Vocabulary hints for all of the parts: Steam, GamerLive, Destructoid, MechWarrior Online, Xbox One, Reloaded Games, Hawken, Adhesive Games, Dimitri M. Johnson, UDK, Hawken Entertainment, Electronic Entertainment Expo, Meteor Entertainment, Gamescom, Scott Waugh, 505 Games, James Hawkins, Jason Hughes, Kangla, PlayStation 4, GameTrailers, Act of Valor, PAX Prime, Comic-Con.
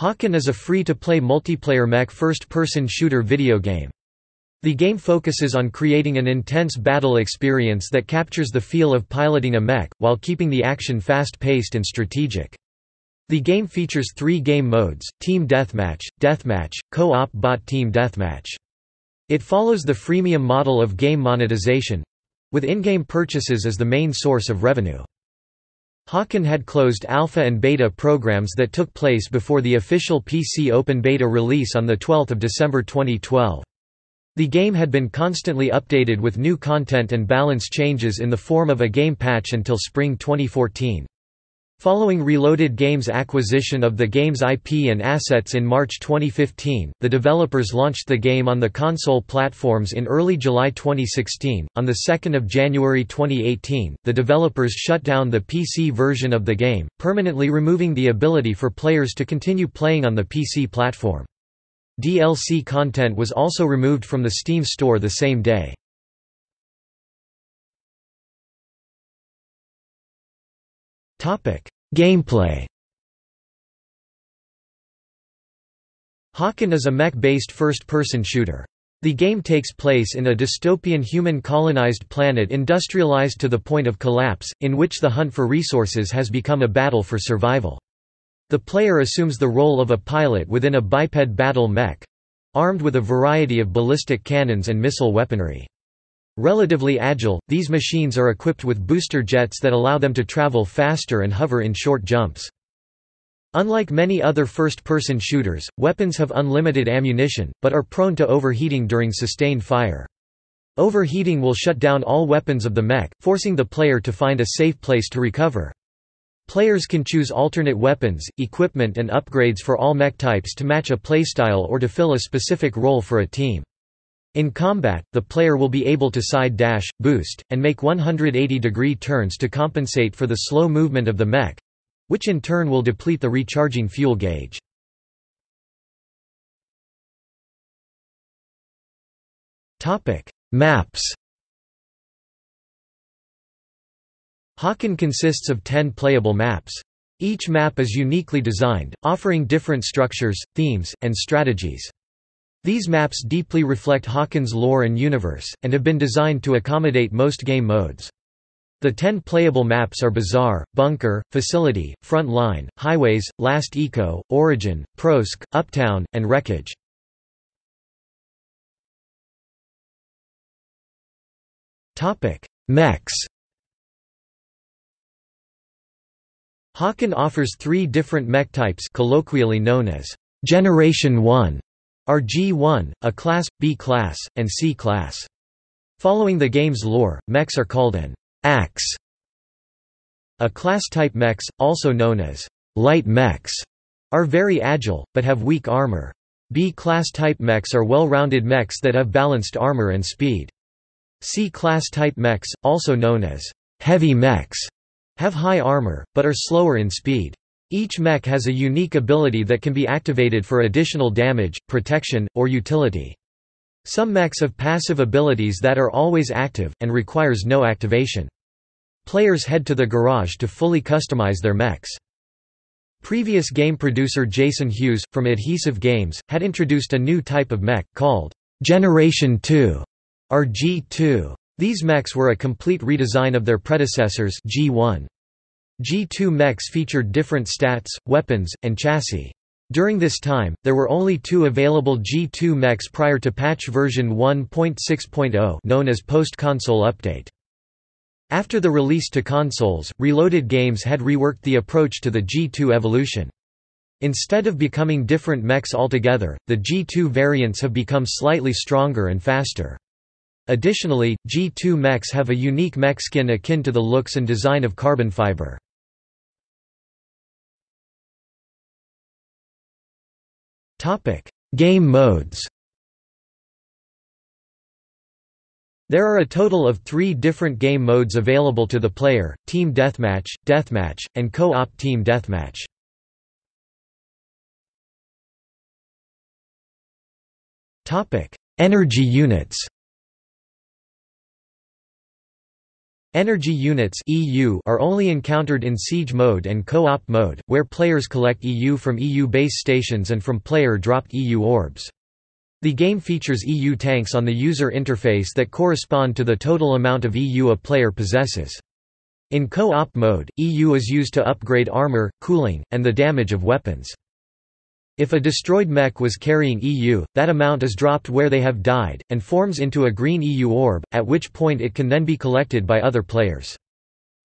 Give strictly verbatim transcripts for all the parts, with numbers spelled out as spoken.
Hawken is a free-to-play multiplayer mech first-person shooter video game. The game focuses on creating an intense battle experience that captures the feel of piloting a mech, while keeping the action fast-paced and strategic. The game features three game modes: Team Deathmatch, Deathmatch, Co-op Bot Team Deathmatch. It follows the freemium model of game monetization—with in-game purchases as the main source of revenue. Hawken had closed alpha and beta programs that took place before the official P C open beta release on the twelfth of December twenty twelve. The game had been constantly updated with new content and balance changes in the form of a game patch until spring twenty fourteen. Following Reloaded Games' acquisition of the game's I P and assets in March twenty fifteen, the developers launched the game on the console platforms in early July twenty sixteen. On the second of January twenty eighteen, the developers shut down the P C version of the game, permanently removing the ability for players to continue playing on the P C platform. D L C content was also removed from the Steam store the same day. Topic: Gameplay. Hawken is a mech-based first-person shooter. The game takes place in a dystopian human-colonized planet industrialized to the point of collapse, in which the hunt for resources has become a battle for survival. The player assumes the role of a pilot within a biped battle mech—armed with a variety of ballistic cannons and missile weaponry. Relatively agile, these machines are equipped with booster jets that allow them to travel faster and hover in short jumps. Unlike many other first-person shooters, weapons have unlimited ammunition, but are prone to overheating during sustained fire. Overheating will shut down all weapons of the mech, forcing the player to find a safe place to recover. Players can choose alternate weapons, equipment and upgrades for all mech types to match a playstyle or to fill a specific role for a team. In combat, the player will be able to side dash, boost, and make one hundred eighty degree turns to compensate for the slow movement of the mech, which in turn will deplete the recharging fuel gauge. Maps. Hawken consists of ten playable maps. Each map is uniquely designed, offering different structures, themes, and strategies. These maps deeply reflect Hawken's lore and universe, and have been designed to accommodate most game modes. The ten playable maps are Bazaar, Bunker, Facility, Front Line, Highways, Last Echo, Origin, Prosk, Uptown, and Wreckage. Mechs. Hawken offers three different mech types, colloquially known as Generation one, are G one, A class, B class, and C class. Following the game's lore, mechs are called an axe. A class type mechs, also known as light mechs, are very agile, but have weak armor. B class type mechs are well-rounded mechs that have balanced armor and speed. C class type mechs, also known as heavy mechs, have high armor, but are slower in speed. Each mech has a unique ability that can be activated for additional damage, protection, or utility. Some mechs have passive abilities that are always active, and requires no activation. Players head to the garage to fully customize their mechs. Previous game producer Jason Hughes, from Adhesive Games, had introduced a new type of mech, called Generation two, or G two. These mechs were a complete redesign of their predecessors G one. G two mechs featured different stats, weapons, and chassis. During this time, there were only two available G two mechs prior to patch version one point six point zero, known as post-console update. After the release to consoles, Reloaded Games had reworked the approach to the G two evolution. Instead of becoming different mechs altogether, the G two variants have become slightly stronger and faster. Additionally, G two mechs have a unique mech skin akin to the looks and design of carbon fiber. == Game modes == There are a total of three different game modes available to the player: Team Deathmatch, Deathmatch, and Co-op Team Deathmatch. == Energy units. Energy units (E U) are only encountered in siege mode and co-op mode, where players collect E U from E U base stations and from player-dropped E U orbs. The game features E U tanks on the user interface that correspond to the total amount of E U a player possesses. In co-op mode, E U is used to upgrade armor, cooling, and the damage of weapons. If a destroyed mech was carrying E U, that amount is dropped where they have died, and forms into a green E U orb, at which point it can then be collected by other players.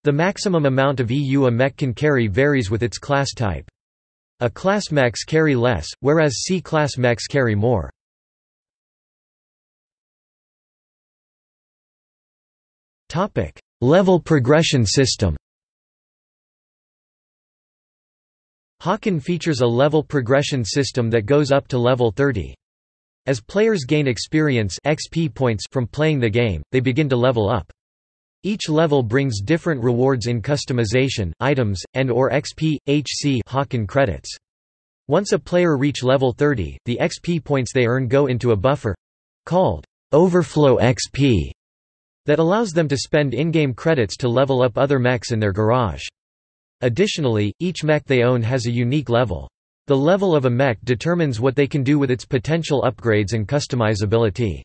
The maximum amount of E U a mech can carry varies with its class type. A class mechs carry less, whereas C-class mechs carry more. Level progression system. Hawken features a level progression system that goes up to level thirty. As players gain experience (X P points) from playing the game, they begin to level up. Each level brings different rewards in customization, items, and or X P, H C Hawken credits. Once a player reach level thirty, the X P points they earn go into a buffer—called overflow X P—that allows them to spend in-game credits to level up other mechs in their garage. Additionally, each mech they own has a unique level. The level of a mech determines what they can do with its potential upgrades and customizability.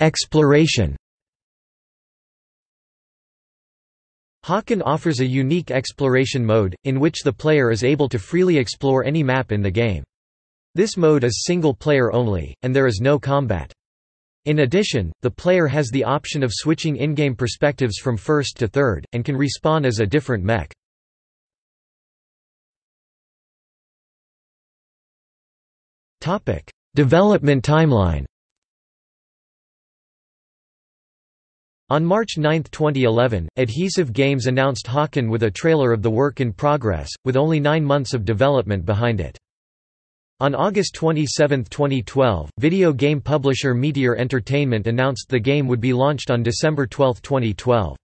Exploration. Hawken offers a unique exploration mode, in which the player is able to freely explore any map in the game. This mode is single-player only, and there is no combat. In addition, the player has the option of switching in-game perspectives from first to third, and can respawn as a different mech. Development timeline. On March ninth twenty eleven, Adhesive Games announced Hawken with a trailer of the work in progress, with only nine months of development behind it. On August twenty-seventh twenty twelve, video game publisher Meteor Entertainment announced the game would be launched on December twelfth twenty twelve.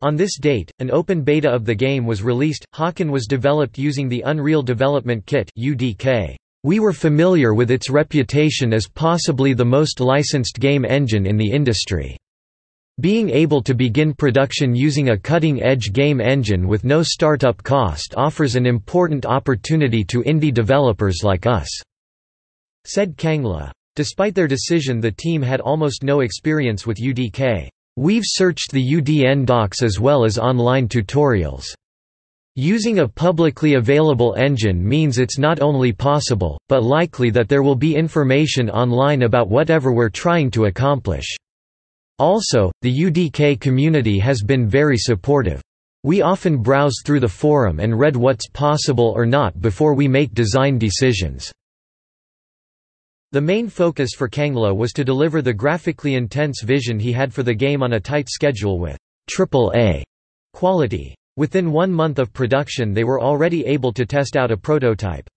On this date, an open beta of the game was released. Hawken was developed using the Unreal Development Kit (U D K). We were familiar with its reputation as possibly the most licensed game engine in the industry. Being able to begin production using a cutting-edge game engine with no startup cost offers an important opportunity to indie developers like us," said Kangla. Despite their decision, the team had almost no experience with U D K. We've searched the U D N docs as well as online tutorials. Using a publicly available engine means it's not only possible, but likely that there will be information online about whatever we're trying to accomplish. Also, the U D K community has been very supportive. We often browse through the forum and read what's possible or not before we make design decisions." The main focus for Kangla was to deliver the graphically intense vision he had for the game on a tight schedule with triple A quality. Within one month of production they were already able to test out a prototype.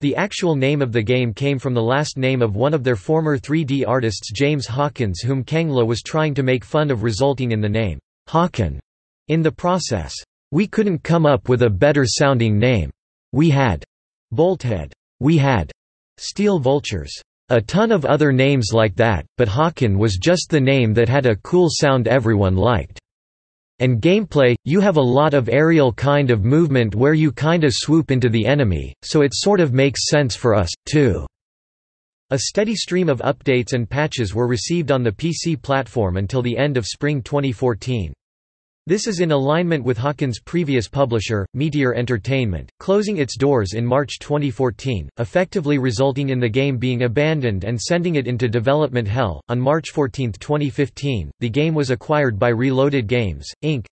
The actual name of the game came from the last name of one of their former three D artists, James Hawkins, whom Kangla was trying to make fun of, resulting in the name Hawken in the process. We couldn't come up with a better sounding name. We had Bolthead. We had Steel Vultures. A ton of other names like that, but Hawken was just the name that had a cool sound everyone liked. And gameplay, you have a lot of aerial kind of movement where you kinda swoop into the enemy, so it sort of makes sense for us, too." A steady stream of updates and patches were received on the P C platform until the end of spring twenty fourteen. This is in alignment with Hawken's previous publisher, Meteor Entertainment, closing its doors in March twenty fourteen, effectively resulting in the game being abandoned and sending it into development hell. On March fourteenth twenty fifteen, the game was acquired by Reloaded Games, Incorporated,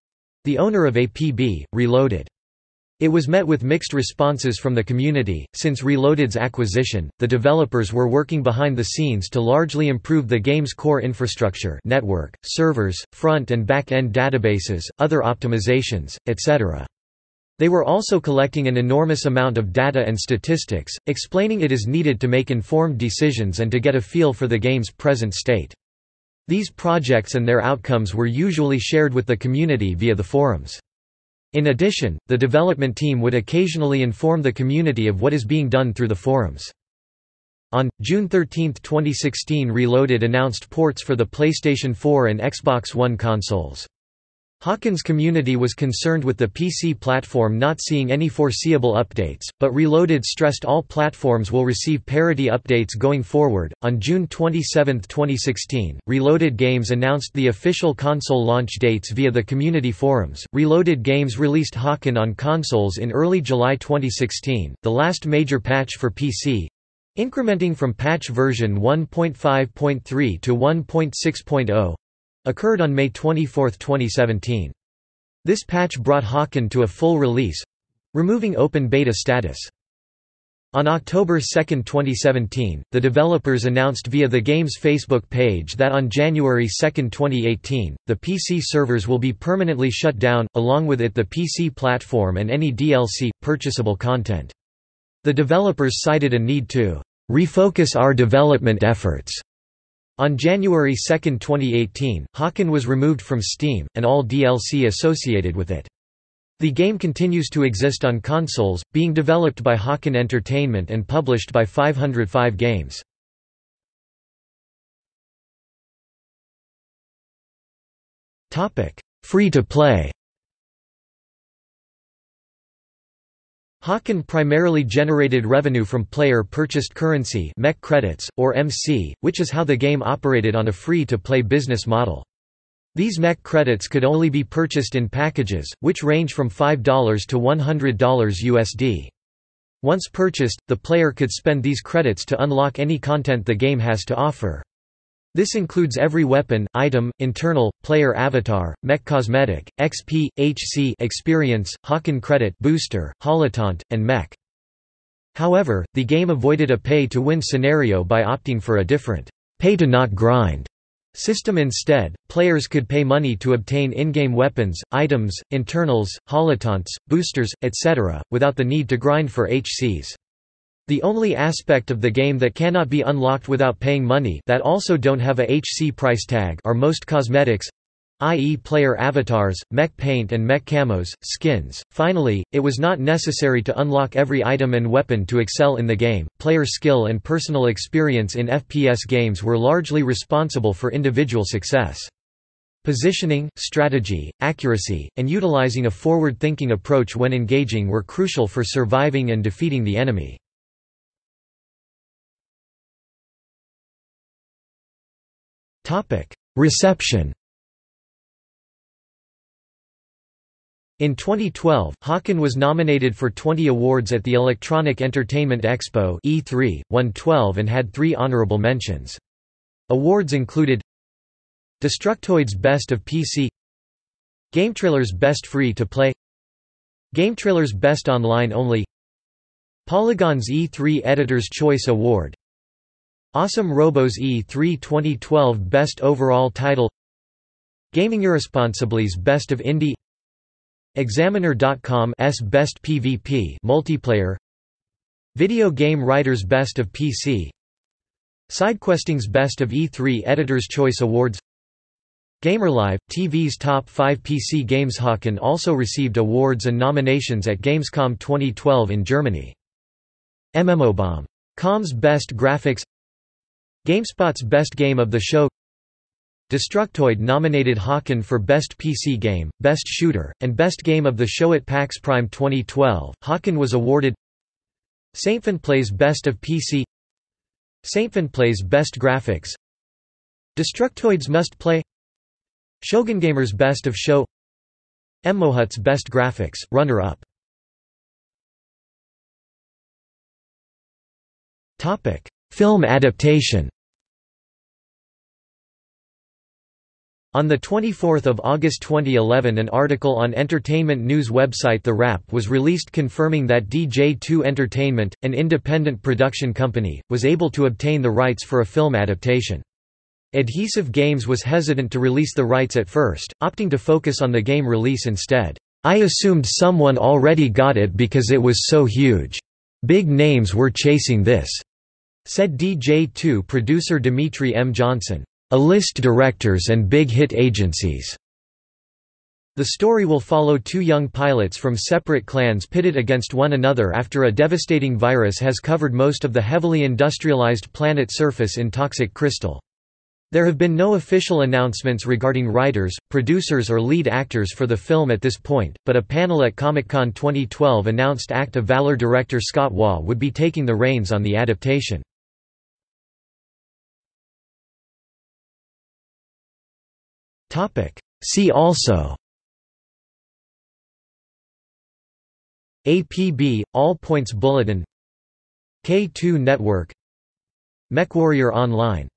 the owner of A P B Reloaded. It was met with mixed responses from the community. Since Reloaded's acquisition, the developers were working behind the scenes to largely improve the game's core infrastructure, network, servers, front and back-end databases, other optimizations, et cetera. They were also collecting an enormous amount of data and statistics, explaining it is needed to make informed decisions and to get a feel for the game's present state. These projects and their outcomes were usually shared with the community via the forums. In addition, the development team would occasionally inform the community of what is being done through the forums. On June thirteenth twenty sixteen, Reloaded announced ports for the PlayStation four and Xbox One consoles. Hawken's community was concerned with the P C platform not seeing any foreseeable updates, but Reloaded stressed all platforms will receive parity updates going forward. On June twenty-seventh twenty sixteen, Reloaded Games announced the official console launch dates via the community forums. Reloaded Games released Hawken on consoles in early July twenty sixteen, the last major patch for P C, incrementing from patch version one point five point three to one point six point zero. Occurred on May twenty-fourth twenty seventeen. This patch brought Hawken to a full release, removing open beta status. On October second twenty seventeen, the developers announced via the game's Facebook page that on January second twenty eighteen, the P C servers will be permanently shut down, along with it the P C platform and any D L C, purchasable content. The developers cited a need to refocus our development efforts. On January second twenty eighteen, Hawken was removed from Steam, and all D L C associated with it. The game continues to exist on consoles, being developed by Hawken Entertainment and published by five oh five Games. Free-to-play. Hawken primarily generated revenue from player-purchased currency M E C credits, or M C, which is how the game operated on a free-to-play business model. These M E C credits could only be purchased in packages, which range from five dollars to one hundred dollars U S D. Once purchased, the player could spend these credits to unlock any content the game has to offer. This includes every weapon, item, internal, player avatar, mech cosmetic, X P, H C experience, Hawken credit booster, holotant, and mech. However, the game avoided a pay-to-win scenario by opting for a different pay-to-not-grind system instead. Players could pay money to obtain in-game weapons, items, internals, holotants, boosters, et cetera, without the need to grind for H Cs. The only aspect of the game that cannot be unlocked without paying money that also don't have a H C price tag are most cosmetics, that is player avatars, mech paint and mech camos, skins. Finally, it was not necessary to unlock every item and weapon to excel in the game. Player skill and personal experience in F P S games were largely responsible for individual success. Positioning, strategy, accuracy, and utilizing a forward-thinking approach when engaging were crucial for surviving and defeating the enemy. Reception. In twenty twelve, Hawken was nominated for twenty awards at the Electronic Entertainment Expo E three, won twelve and had three honorable mentions. Awards included Destructoid's Best of P C, GameTrailers Best Free-to-Play, GameTrailers Best Online Only, Polygon's E three Editor's Choice Award, Awesome Robo's E three twenty twelve Best Overall Title, GamingIrresponsibly's Best of Indie, Examiner dot com's Best P v P Multiplayer, Video Game Writer's Best of P C, SideQuesting's Best of E three Editor's Choice Awards. GamerLive, T V's Top five P C Games. Hawken also received awards and nominations at Gamescom twenty twelve in Germany. M M O bomb dot com's Best Graphics, GameSpot's Best Game of the Show. Destructoid nominated Hawken for Best P C Game, Best Shooter, and Best Game of the Show at PAX Prime twenty twelve. Hawken was awarded Saintfinplay's Best of P C, Saintfinplay's Best Graphics, Destructoid's Must Play, Shogungamer's Best of Show, Mmohut's Best Graphics, runner-up. Topic: Film adaptation. On twenty-fourth of August twenty eleven, an article on entertainment news website The Wrap was released confirming that D J two Entertainment, an independent production company, was able to obtain the rights for a film adaptation. Adhesive Games was hesitant to release the rights at first, opting to focus on the game release instead. "I assumed someone already got it because it was so huge. Big names were chasing this," said D J two producer Dimitri M. Johnson. "A list directors and big hit agencies The story will follow two young pilots from separate clans pitted against one another after a devastating virus has covered most of the heavily industrialized planet's surface in toxic crystal. There have been no official announcements regarding writers, producers or lead actors for the film at this point, but a panel at Comic-Con twenty twelve announced Act of Valor director Scott Waugh would be taking the reins on the adaptation. See also: A P B – All Points Bulletin, K two Network, MechWarrior Online.